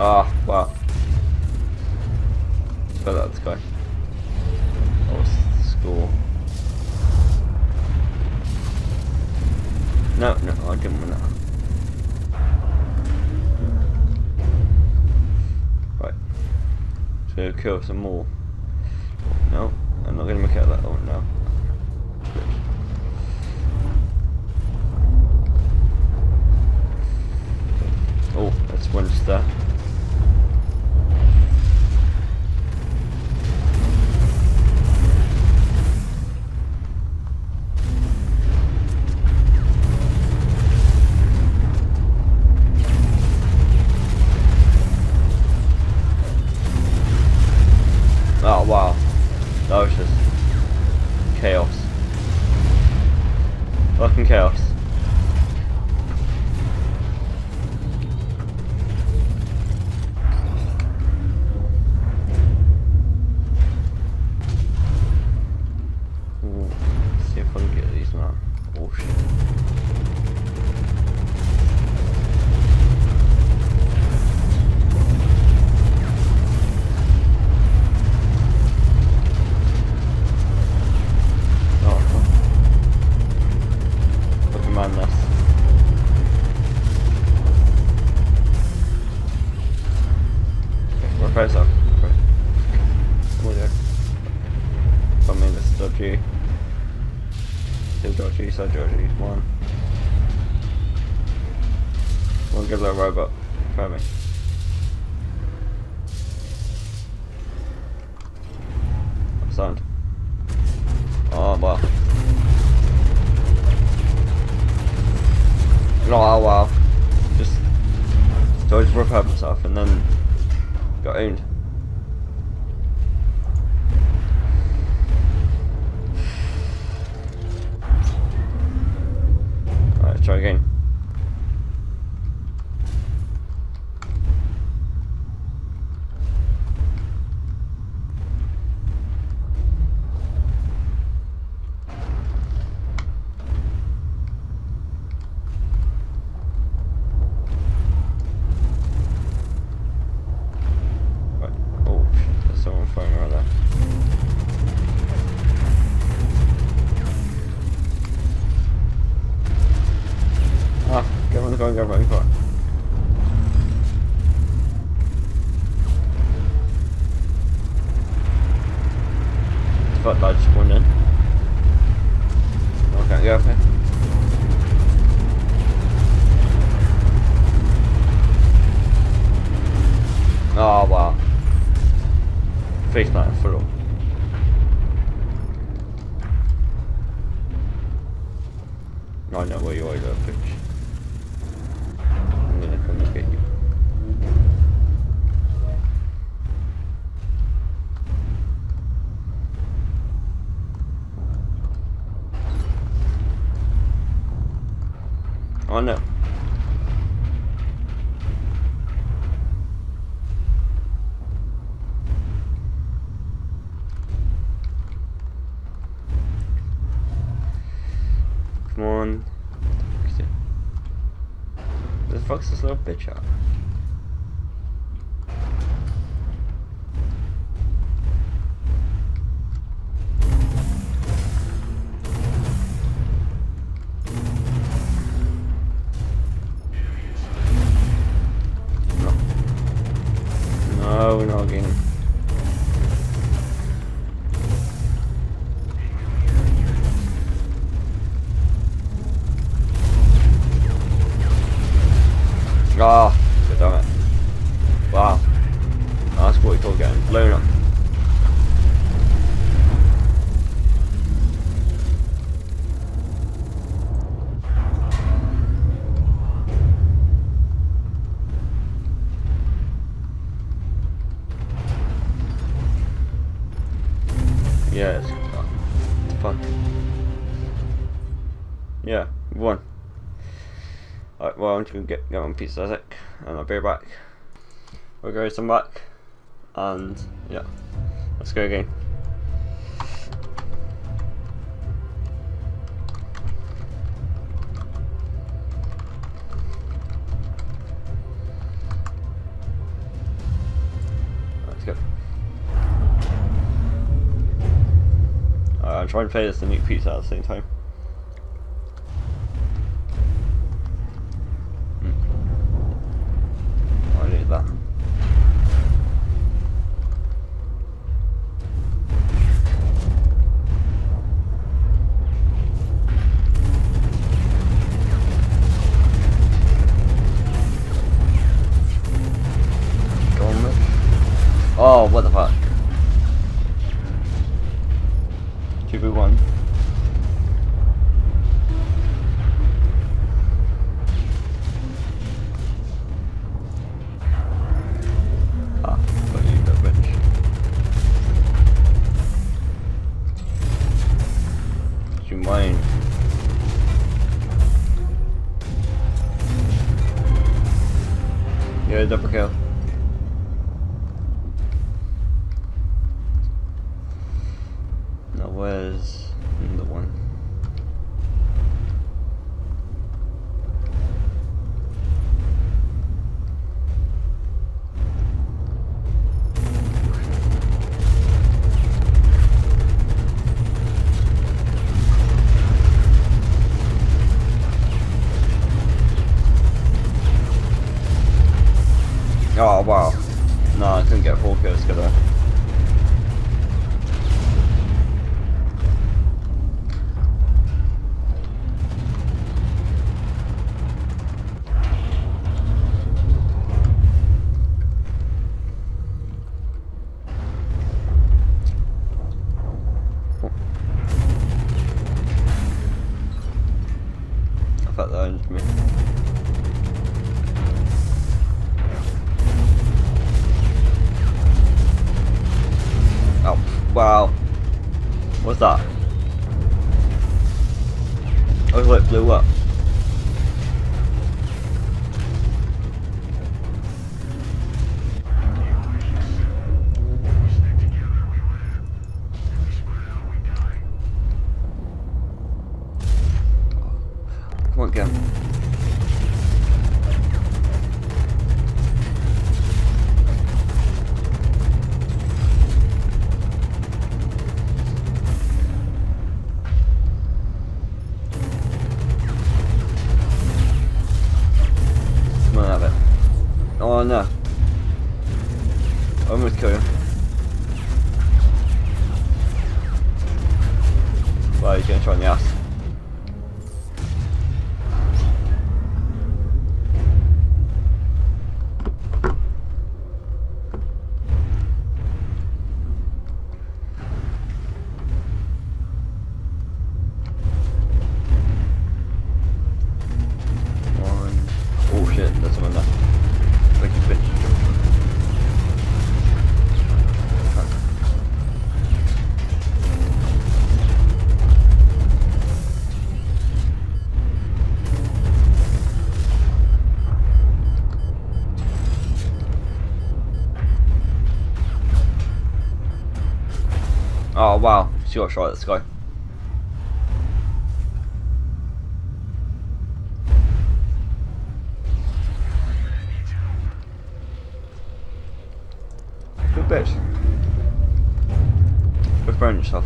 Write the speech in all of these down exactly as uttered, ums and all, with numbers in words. Ah, oh, wow. Let's go that this guy. Oh, score. No, no, I didn't want that. Right. So we'll kill some more. No, I'm not going to make out that one now. Oh, that's one star. Oh wow, that was just chaos. Fucking chaos. Oh no. Come on. This fucks this little bitch up. To get, get one piece of Isaac and I'll be back. We'll go some back and yeah, let's go again. I'm trying to play this and eat pizza at the same time. Mm. I need that. Oh, what the fuck? two v one. Ah, fuck you, that bitch. You mind? Yeah, double kill. Was the one. Oh wow. No, I couldn't get four kills because I that owns me. Oh, wow. What's that? Oh, look, it blew up. Come on, get him. Come on, have it. Oh no. I almost killed him. Well, he's gonna try on the ass. Oh wow, she got shot at the sky. Good bitch. Go burn yourself.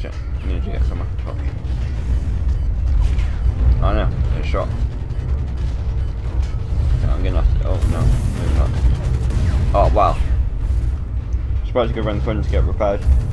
Shit, I need to get someone to help me. Oh no, it's shot. Yeah, I'm gonna have to. Oh no, maybe not. Oh wow. I'm supposed to go around the corner to get repaired.